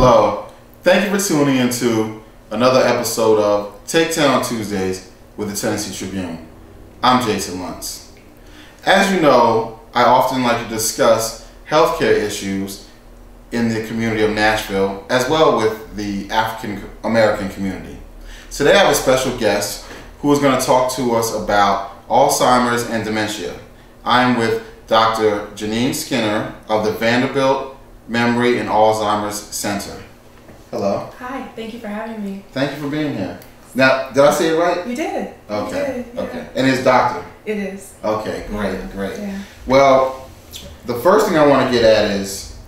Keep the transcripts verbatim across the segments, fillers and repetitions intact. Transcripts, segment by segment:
Hello, thank you for tuning in to another episode of Take ten on Tuesdays with the Tennessee Tribune. I'm Jason Luntz. As you know, I often like to discuss healthcare issues in the community of Nashville as well with the African American community. Today I have a special guest who is going to talk to us about Alzheimer's and dementia. I am with Doctor Jeannine Skinner of the Vanderbilt Memory and Alzheimer's Center. Hello. Hi, thank you for having me. Thank you for being here. Now, did I say it right? You did. Okay. You did, yeah. Okay. And it's doctor? It is. Okay, great, yeah. great. Yeah. Well, the first thing I want to get at is,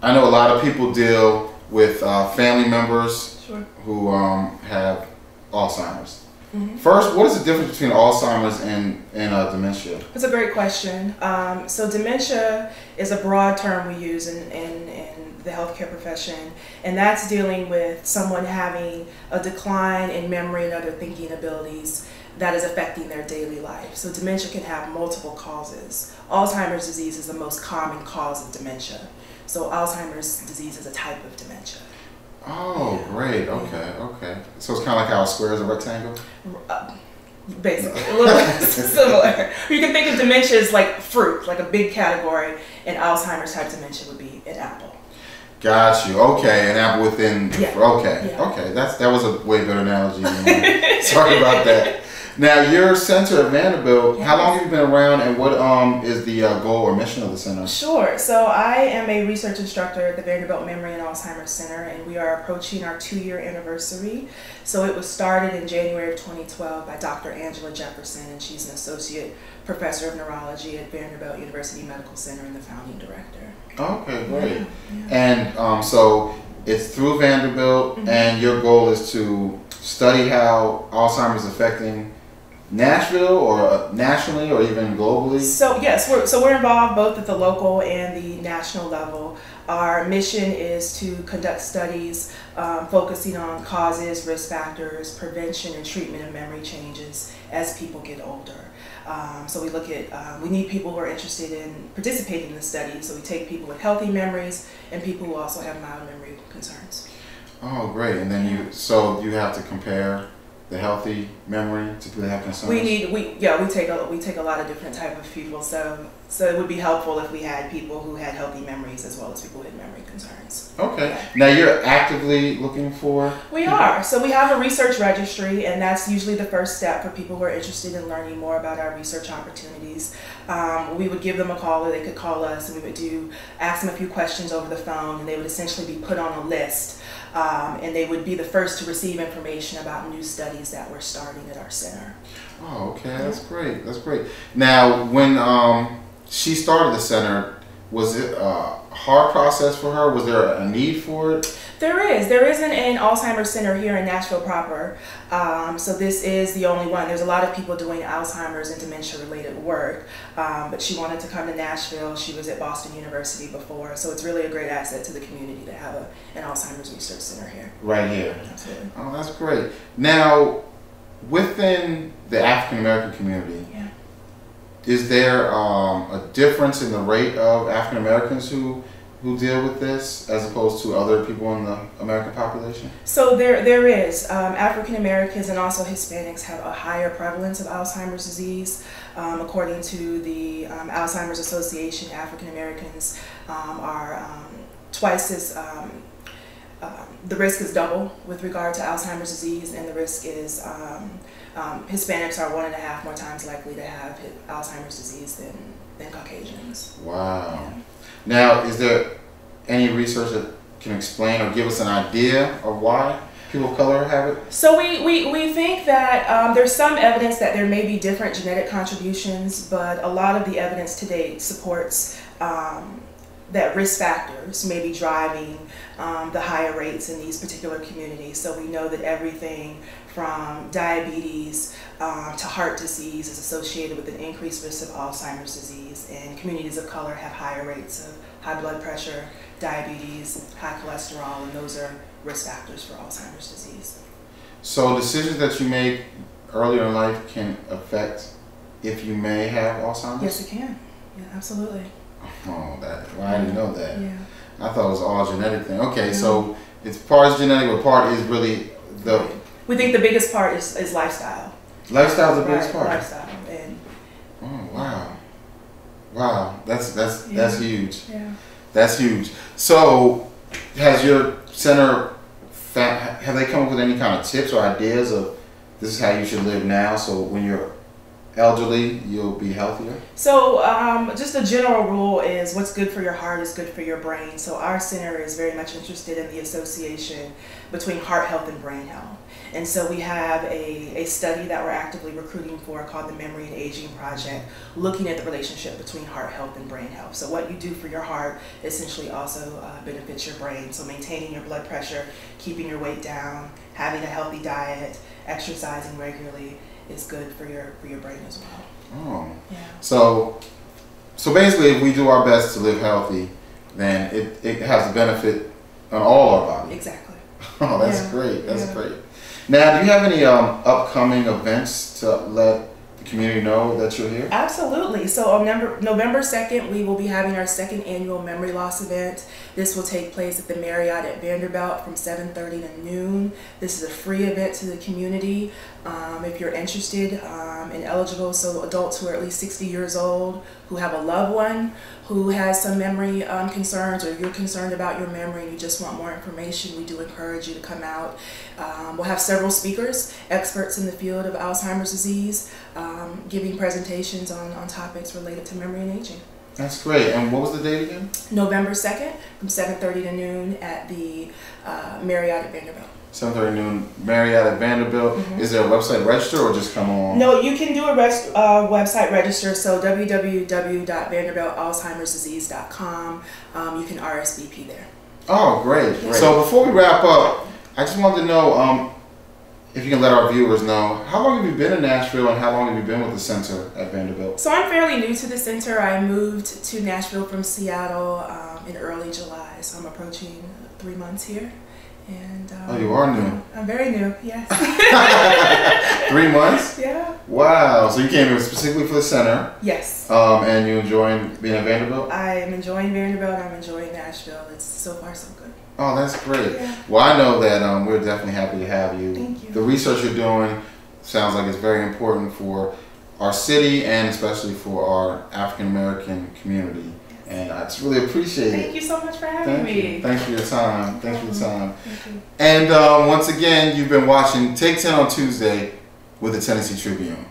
I know a lot of people deal with uh, family members sure. who um, have Alzheimer's. Mm-hmm. First, what is the difference between Alzheimer's and, and uh, dementia? That's a great question. Um, so dementia is a broad term we use in, in, in the healthcare profession, and that's dealing with someone having a decline in memory and other thinking abilities that is affecting their daily life. So dementia can have multiple causes. Alzheimer's disease is the most common cause of dementia. So Alzheimer's disease is a type of dementia. Oh, great. Okay, okay. So it's kind of like how a square is a rectangle? Uh, basically, a little similar. You can think of dementia as like fruit, like a big category, and Alzheimer's type dementia would be an apple. Got you. Okay, an apple within. Yeah. Okay, yeah. okay. That's that was a way better analogy. Sorry about that. Now, your center at Vanderbilt, yes. How long have you been around, and what um, is the uh, goal or mission of the center? Sure. So I am a research instructor at the Vanderbilt Memory and Alzheimer's Center, and we are approaching our two-year anniversary. So it was started in January of twenty twelve by Doctor Angela Jefferson, and she's an associate professor of neurology at Vanderbilt University Medical Center and the founding director. Okay, great. Yeah, yeah. And um, so it's through Vanderbilt, mm-hmm. and your goal is to study how Alzheimer's is affecting Nashville or nationally or even globally? So yes, we're, so we're involved both at the local and the national level. Our mission is to conduct studies um, focusing on causes, risk factors, prevention and treatment of memory changes as people get older. Um, so we look at, uh, we need people who are interested in participating in the study. So we take people with healthy memories and people who also have mild memory concerns. Oh, great. And then you, so you have to compare the healthy memory to people that have concerns? We need, we yeah, we take a we take a lot of different type of people. So so it would be helpful if we had people who had healthy memories as well as people with memory concerns. Okay. Yeah. Now you're actively looking for? We people. are. So we have a research registry, and that's usually the first step for people who are interested in learning more about our research opportunities. Um, we would give them a call, or they could call us, and we would do ask them a few questions over the phone, and they would essentially be put on a list. Um, and they would be the first to receive information about new studies that we're starting at our center. Oh, okay. That's great. That's great. Now, when um, she started the center, was it a hard process for her? Was there a need for it? There is. There isn't an Alzheimer's Center here in Nashville proper, um, so this is the only one. There's a lot of people doing Alzheimer's and dementia-related work, um, but she wanted to come to Nashville. She was at Boston University before, so it's really a great asset to the community to have a, an Alzheimer's Research Center here. Right here. Absolutely. Oh, that's great. Now, within the African-American community, yeah. is there um, a difference in the rate of African-Americans who who deal with this as opposed to other people in the American population? So there, there is. Um, African Americans and also Hispanics have a higher prevalence of Alzheimer's disease. Um, according to the um, Alzheimer's Association, African Americans um, are um, twice as, um, uh, the risk is double with regard to Alzheimer's disease, and the risk is um, um, Hispanics are one and a half more times likely to have Alzheimer's disease than, than Caucasians. Wow. Yeah. Now, is there any research that can explain or give us an idea of why people of color have it? So we, we, we think that um, there's some evidence that there may be different genetic contributions, but a lot of the evidence to date supports um, that risk factors may be driving um, the higher rates in these particular communities. So we know that everything from diabetes uh, to heart disease is associated with an increased risk of Alzheimer's disease, and communities of color have higher rates of high blood pressure, diabetes, high cholesterol, and those are risk factors for Alzheimer's disease. So decisions that you make earlier in life can affect if you may have Alzheimer's? Yes, it can. Yeah, absolutely. Oh, that, well, I didn't know that. Yeah. I thought it was all genetic thing. Okay, mm-hmm. so it's part is genetic, but part is really the... We think the biggest part is, is lifestyle. Lifestyle is the biggest part. Lifestyle. And oh, wow. Wow. That's, that's, yeah. that's huge. Yeah. That's huge. So has your center, have they come up with any kind of tips or ideas of this is how you should live now so when you're elderly, you'll be healthier? So um, just a general rule is what's good for your heart is good for your brain. So our center is very much interested in the association between heart health and brain health. And so we have a, a study that we're actively recruiting for called the Memory and Aging Project, looking at the relationship between heart health and brain health. So what you do for your heart essentially also uh, benefits your brain. So maintaining your blood pressure, keeping your weight down, having a healthy diet, exercising regularly, is good for your for your brain as well. Oh. Yeah. So so basically if we do our best to live healthy, then it, it has a benefit on all our bodies. Exactly. Oh, that's yeah. great. That's yeah. great. Now, do you have any um, upcoming events to let the community know that you're here? Absolutely. So on November second, we will be having our second annual memory loss event. This will take place at the Marriott at Vanderbilt from seven thirty to noon. This is a free event to the community. Um, if you're interested um, and eligible, so adults who are at least sixty years old, who have a loved one, who has some memory um, concerns, or you're concerned about your memory and you just want more information, we do encourage you to come out. Um, we'll have several speakers, experts in the field of Alzheimer's disease, um, giving presentations on, on topics related to memory and aging. That's great. And what was the date again? November second from seven thirty to noon at the uh, Marriott at Vanderbilt. seven thirty noon, Marriott at Vanderbilt. Mm-hmm. Is there a website register or just come on? No, you can do a rest, uh, website register. So w w w dot vanderbilt alzheimer's disease dot com. Um, you can R S V P there. Oh, great. great. So before we wrap up, I just wanted to know um, if you can let our viewers know, how long have you been in Nashville and how long have you been with the center at Vanderbilt? So I'm fairly new to the center. I moved to Nashville from Seattle um, in early July. So I'm approaching three months here. And, um, oh, you are new. I'm very new, yes. Three months? Yeah. Wow. So you came here specifically for the center. Yes. Um, and you enjoying being at Vanderbilt? I am enjoying Vanderbilt. I'm enjoying Nashville. It's so far so good. Oh, that's great. Yeah. Well, I know that um, we're definitely happy to have you. Thank you. The research you're doing sounds like it's very important for our city and especially for our African-American community. And I just really appreciate it. Thank you so much for having me. Thanks for your time. Thanks for your time. Thank you. And uh, once again, you've been watching Take ten on Tuesday with the Tennessee Tribune.